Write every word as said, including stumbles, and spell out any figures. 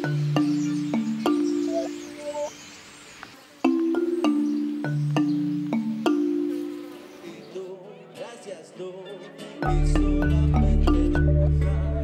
It's solamente una